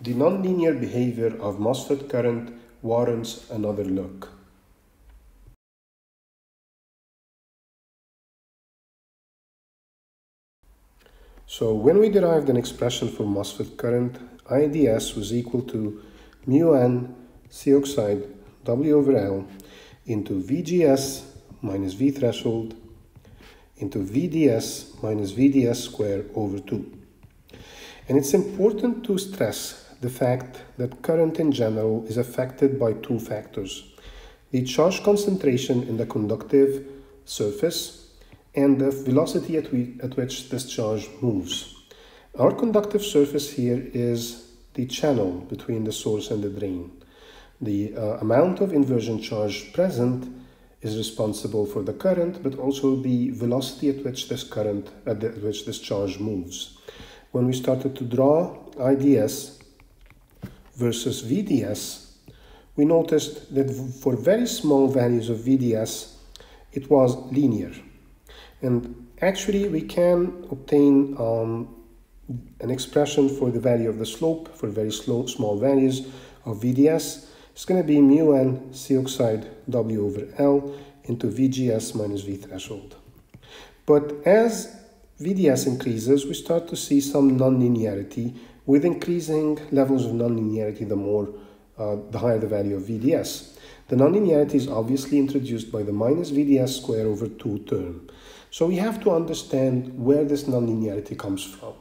The nonlinear behavior of MOSFET current warrants another look. So when we derived an expression for MOSFET current, IDS was equal to μn C oxide W over L into VGS minus VThreshold into VDS minus VDS squared over 2. And it's important to stress the fact that current in general is affected by two factors: the charge concentration in the conductive surface and the velocity at which this charge moves. Our conductive surface here is the channel between the source and the drain. The amount of inversion charge present is responsible for the current, but also the velocity at which this charge moves. When we started to draw IDS versus VDS, we noticed that for very small values of VDS, it was linear. And actually, we can obtain an expression for the value of the slope for very small values of VDS. It's going to be μn C oxide W over L into VGS minus V threshold. But as VDS increases, we start to see some nonlinearity. With increasing levels of nonlinearity, the higher the value of VDS. The nonlinearity is obviously introduced by the minus VDS squared over 2 term. So we have to understand where this nonlinearity comes from.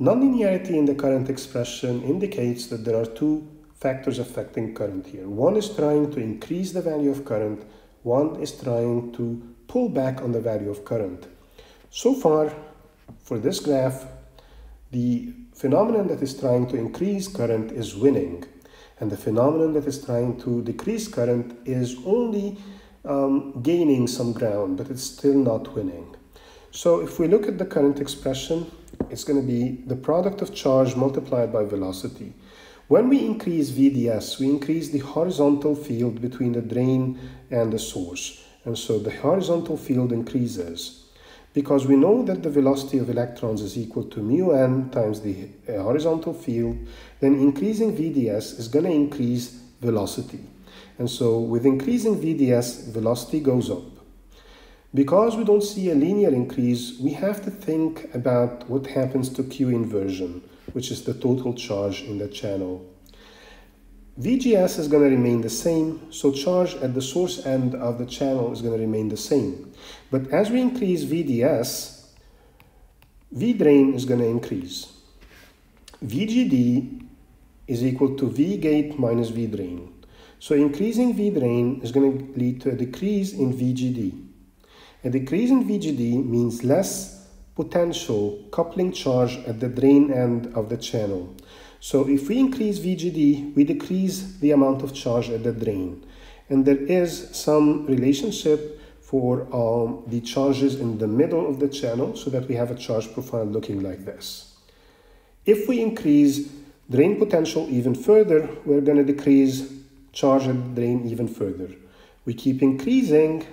Nonlinearity in the current expression indicates that there are two factors affecting current here. One is trying to increase the value of current, one is trying to pull back on the value of current. So far, for this graph, the phenomenon that is trying to increase current is winning, and the phenomenon that is trying to decrease current is only gaining some ground, but it's still not winning. So if we look at the current expression, it's going to be the product of charge multiplied by velocity. When we increase VDS, we increase the horizontal field between the drain and the source, and so the horizontal field increases. Because we know that the velocity of electrons is equal to μn times the horizontal field, then increasing VDS is going to increase velocity. And so with increasing VDS, velocity goes up. Because we don't see a linear increase, we have to think about what happens to Q inversion, which is the total charge in the channel. VGS is going to remain the same, so charge at the source end of the channel is going to remain the same. But as we increase VDS, V-drain is going to increase. VGD is equal to V-gate minus V-drain. So increasing V-drain is going to lead to a decrease in VGD. A decrease in VGD means less potential coupling charge at the drain end of the channel. So if we increase VGD, we decrease the amount of charge at the drain. And there is some relationship for the charges in the middle of the channel so that we have a charge profile looking like this. If we increase drain potential even further, we're going to decrease charge at the drain even further. We keep increasing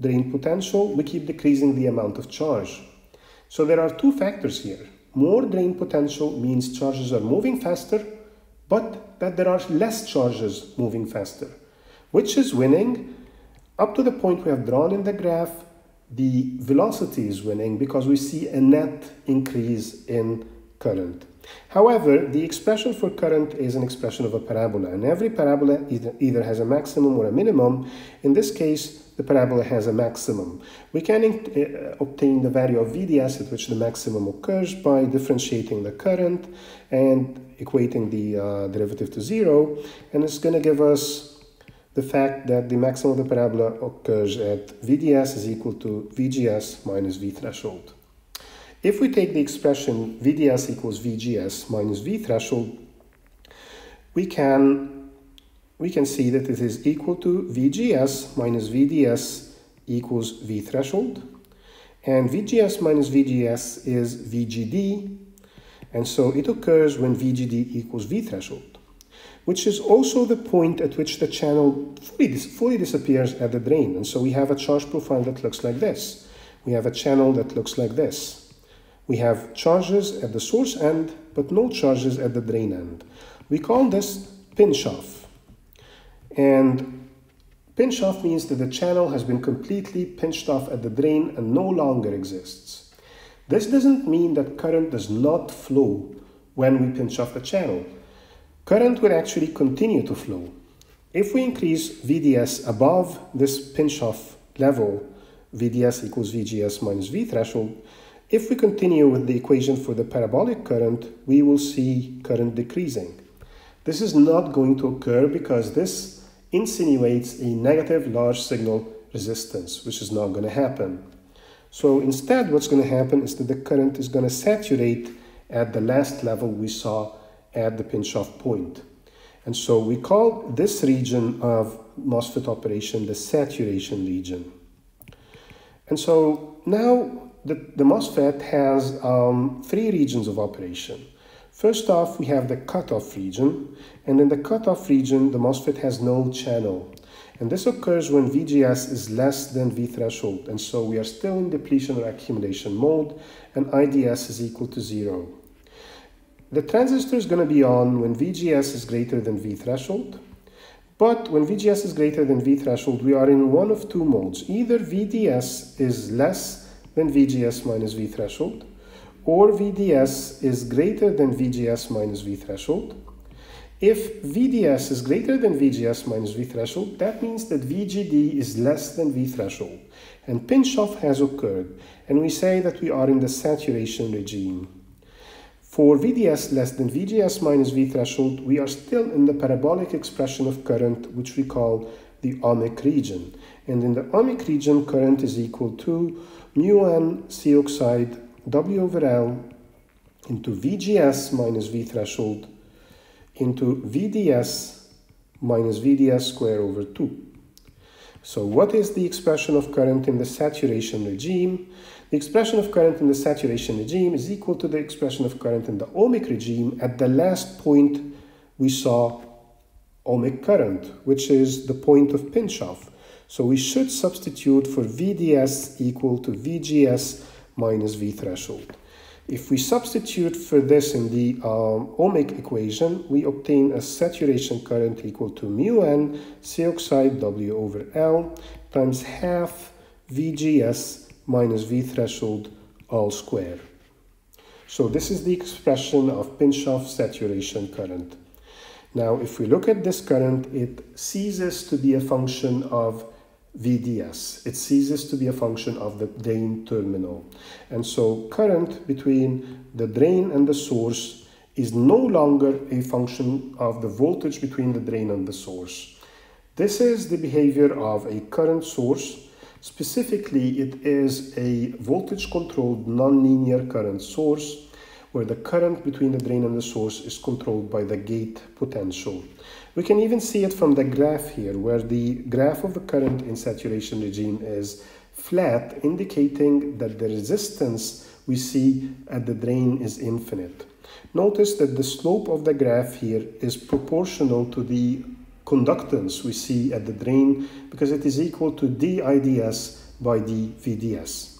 drain potential, we keep decreasing the amount of charge. So there are two factors here. More drain potential means charges are moving faster, but that there are less charges moving faster, which is winning. Up to the point we have drawn in the graph, the velocity is winning because we see a net increase in current. However, the expression for current is an expression of a parabola, and every parabola either has a maximum or a minimum. In this case, the parabola has a maximum. We can obtain the value of VDS at which the maximum occurs by differentiating the current and equating the derivative to 0, and it's going to give us the fact that the maximum of the parabola occurs at VDS is equal to VGS minus V threshold. If we take the expression VDS equals VGS minus V threshold, we can see that it is equal to VGS minus VDS equals V threshold, and VGS minus VDS is VGD, and so it occurs when VGD equals V threshold, which is also the point at which the channel fully disappears at the drain. And so we have a charge profile that looks like this. We have a channel that looks like this. We have charges at the source end, but no charges at the drain end. We call this pinch-off. And pinch-off means that the channel has been completely pinched off at the drain and no longer exists. This doesn't mean that current does not flow when we pinch off the channel. Current will actually continue to flow. If we increase VDS above this pinch-off level, VDS equals VGS minus VThreshold, if we continue with the equation for the parabolic current, we will see current decreasing. This is not going to occur because this insinuates a negative large signal resistance, which is not going to happen. So instead, what's going to happen is that the current is going to saturate at the last level we saw at the pinch-off point. And so we call this region of MOSFET operation the saturation region. And so now the MOSFET has three regions of operation. First off, we have the cutoff region, and in the cutoff region, the MOSFET has no channel. And this occurs when VGS is less than VThreshold, and so we are still in depletion or accumulation mode, and IDS is equal to 0. The transistor is going to be on when VGS is greater than VThreshold, but when VGS is greater than VThreshold, we are in one of two modes. Either VDS is less than VGS minus VThreshold, or VDS is greater than VGS minus VThreshold. If VDS is greater than VGS minus VThreshold, that means that VGD is less than VThreshold, and pinch-off has occurred, and we say that we are in the saturation regime. For VDS less than VGS minus VThreshold, we are still in the parabolic expression of current, which we call the ohmic region. And in the ohmic region, current is equal to μn C oxide W over L into VGS minus VThreshold into VDS minus VDS squared over 2. So what is the expression of current in the saturation regime? The expression of current in the saturation regime is equal to the expression of current in the ohmic regime at the last point we saw ohmic current, which is the point of pinch-off. So we should substitute for VDS equal to VGS minus VThreshold. If we substitute for this in the ohmic equation, we obtain a saturation current equal to μn C oxide W over L times half VGS minus VThreshold all square. So this is the expression of pinch-off saturation current. Now, if we look at this current, it ceases to be a function of VDS. It ceases to be a function of the drain terminal. And so current between the drain and the source is no longer a function of the voltage between the drain and the source. This is the behavior of a current source. Specifically, it is a voltage-controlled nonlinear current source where the current between the drain and the source is controlled by the gate potential. We can even see it from the graph here, where the graph of the current in saturation regime is flat, indicating that the resistance we see at the drain is infinite. Notice that the slope of the graph here is proportional to the conductance we see at the drain, because it is equal to dIDS by dVDS.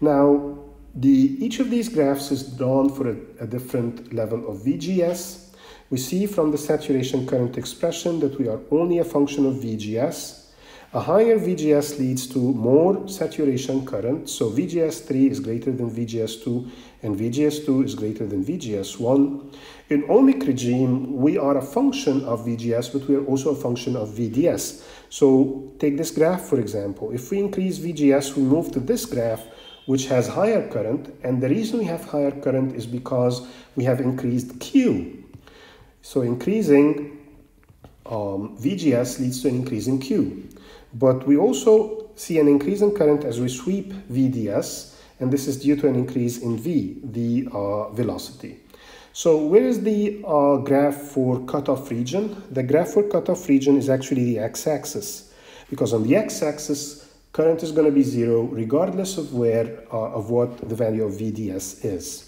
Now, each of these graphs is drawn for a different level of VGS. We see from the saturation current expression that we are only a function of VGS. A higher VGS leads to more saturation current, so VGS3 is greater than VGS2, and VGS2 is greater than VGS1. In ohmic regime, we are a function of VGS, but we are also a function of VDS. So take this graph, for example. If we increase VGS, we move to this graph, which has higher current, and the reason we have higher current is because we have increased Q. So increasing VGS leads to an increase in Q. But we also see an increase in current as we sweep VDS, and this is due to an increase in V, the velocity. So where is the graph for cutoff region? The graph for cutoff region is actually the x-axis, because on the x-axis, current is going to be 0 regardless of what the value of VDS is.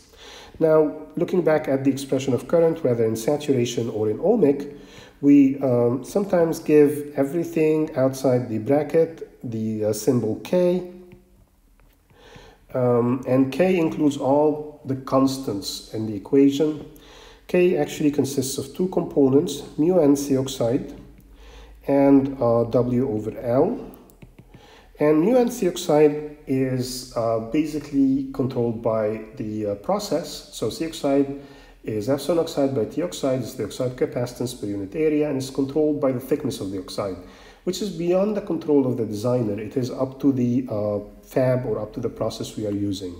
Now, looking back at the expression of current, whether in saturation or in ohmic, we sometimes give everything outside the bracket the symbol K, And K includes all the constants in the equation. K actually consists of two components, mu NC oxide and W over L. And mu NC oxide is basically controlled by the process. So C oxide is epsilon oxide by T oxide, is the oxide capacitance per unit area, and is controlled by the thickness of the oxide, which is beyond the control of the designer. It is up to the fab or up to the process we are using.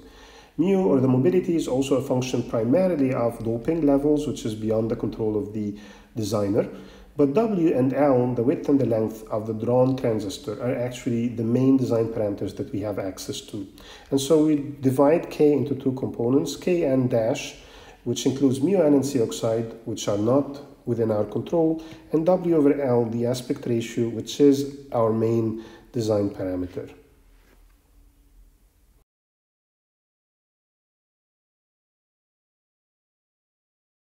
Mu, or the mobility, is also a function primarily of doping levels, which is beyond the control of the designer. But W and L, the width and the length of the drawn transistor, are actually the main design parameters that we have access to. And so we divide K into two components, Kn dash, which includes mu N and C oxide, which are not within our control, and W over L, the aspect ratio, which is our main design parameter.